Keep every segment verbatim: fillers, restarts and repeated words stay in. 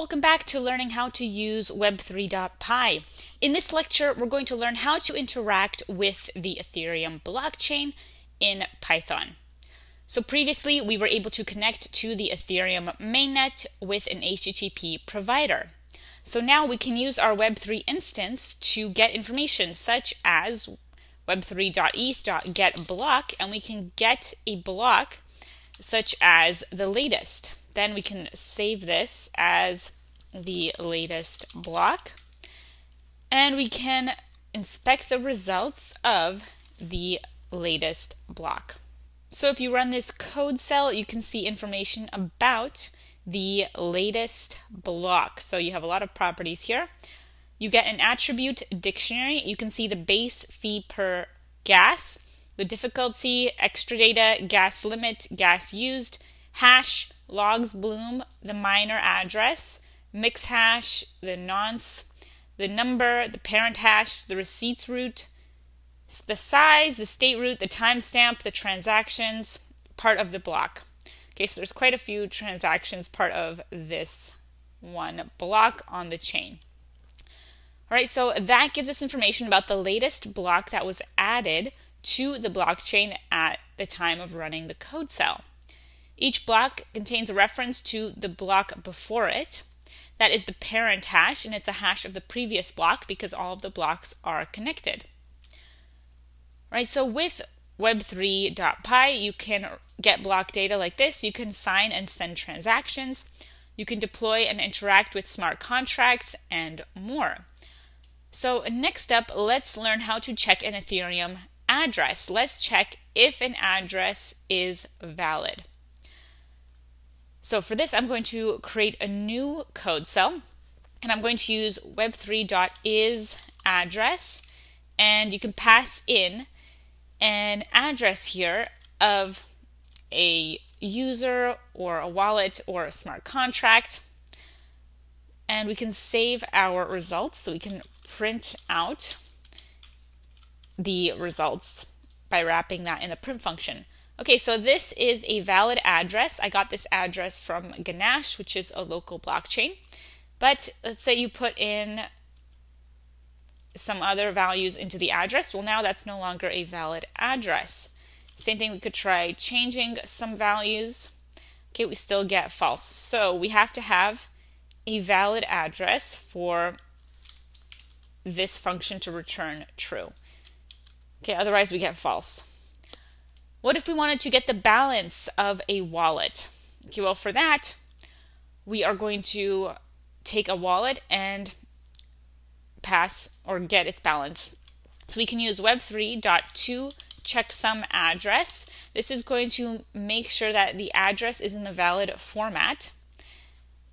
Welcome back to learning how to use web three dot p y. In this lecture, we're going to learn how to interact with the Ethereum blockchain in Python. So previously, we were able to connect to the Ethereum mainnet with an H T T P provider. So now we can use our web three instance to get information such as web three dot e t h dot get block, and we can get a block such as the latest. Then we can save this as the latest block, and we can inspect the results of the latest block. So if you run this code cell, you can see information about the latest block. So you have a lot of properties here. You get an attribute dictionary. You can see the base fee per gas, the difficulty, extra data, gas limit, gas used, hash, logs bloom, the miner address, mix hash, the nonce, the number, the parent hash, the receipts root, the size, the state root, the timestamp, the transactions, part of the block. Okay, so there's quite a few transactions part of this one block on the chain. All right, so that gives us information about the latest block that was added to the blockchain at the time of running the code cell. Each block contains a reference to the block before it. That is the parent hash, and it's a hash of the previous block because all of the blocks are connected. All right, so with web three dot p y, you can get block data like this. You can sign and send transactions. You can deploy and interact with smart contracts and more. So next up, let's learn how to check an Ethereum address. Let's check if an address is valid. So for this, I'm going to create a new code cell, and I'm going to use web three dot is address, and you can pass in an address here of a user or a wallet or a smart contract, and we can save our results, so we can print out the results by wrapping that in a print function. Okay, so this is a valid address. I got this address from Ganache, which is a local blockchain. But let's say you put in some other values into the address. Well, now that's no longer a valid address. Same thing, we could try changing some values. Okay, we still get false. So we have to have a valid address for this function to return true. Okay, otherwise we get false. What if we wanted to get the balance of a wallet? Okay, well, for that, we are going to take a wallet and pass or get its balance. So we can use web three dot to checksum address. This is going to make sure that the address is in the valid format,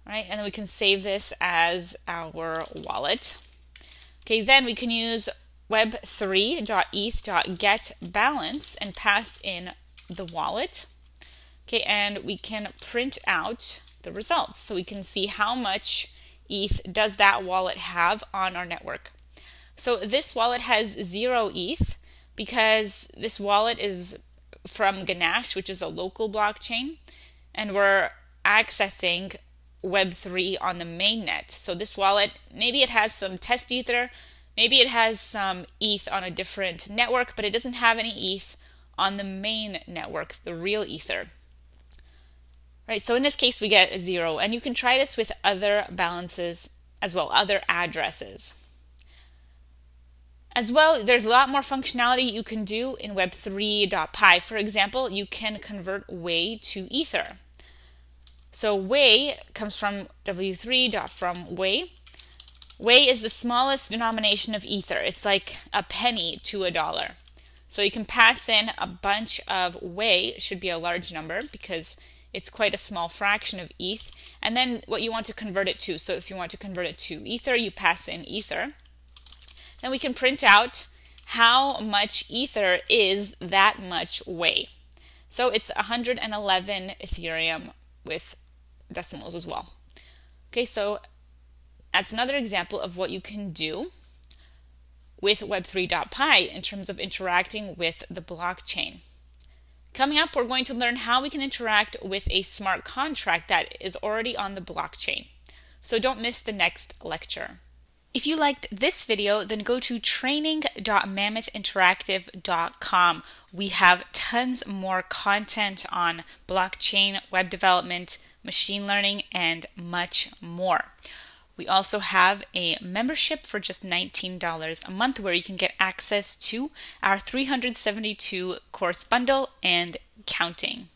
right? And then we can save this as our wallet. Okay, then we can use web three dot e t h dot get balance and pass in the wallet. Okay, and we can print out the results so we can see how much E T H does that wallet have on our network. So this wallet has zero E T H because this wallet is from Ganache, which is a local blockchain, and we're accessing web three on the mainnet. So this wallet, maybe it has some test ether, maybe it has some E T H on a different network, but it doesn't have any E T H on the main network, the real ether. Right, so in this case, we get a zero. And you can try this with other balances as well, other addresses. As well, there's a lot more functionality you can do in web three dot p y. For example, you can convert Wei to ether. So Wei comes from w three from Wei. Wei is the smallest denomination of ether. It's like a penny to a dollar. So you can pass in a bunch of Wei. It should be a large number because it's quite a small fraction of E T H. And then what you want to convert it to. So if you want to convert it to ether, you pass in ether. Then we can print out how much ether is that much Wei. So it's one hundred eleven Ethereum with decimals as well. Okay, so that's another example of what you can do with web three dot p y in terms of interacting with the blockchain. Coming up, we're going to learn how we can interact with a smart contract that is already on the blockchain. So don't miss the next lecture. If you liked this video, then go to training dot mammoth interactive dot com. We have tons more content on blockchain, web development, machine learning, and much more. We also have a membership for just nineteen dollars a month where you can get access to our three hundred seventy-two course bundle and counting.